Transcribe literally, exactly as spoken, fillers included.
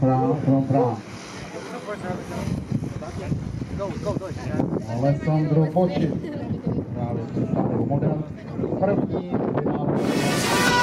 From Bra. Alessandro Bocci, bravo, model.